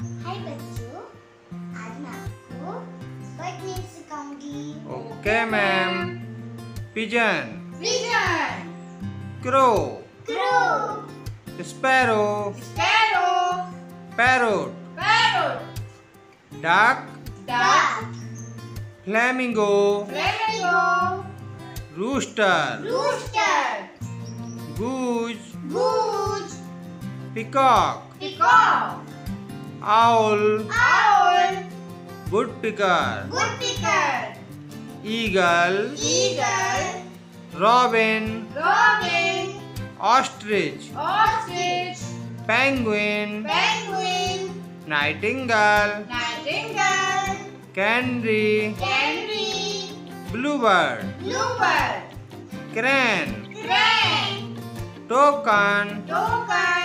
हाय बच्चों, आज मैं आपको बर्ड नेम सिखाऊंगी। Okay ma'am. Pigeon, pigeon. Crow, crow. Sparrow, sparrow. Parrot, parrot. Duck, duck. Flamingo, flamingo. Rooster, rooster. Goose, goose. Peacock, peacock. Owl, owl. Woodpecker, woodpecker. Eagle, eagle. Robin, robin. Ostrich, ostrich. Penguin, penguin. Nightingale, nightingale. Canary, canary. Bluebird, bluebird. Crane, crane. Toucan, toucan.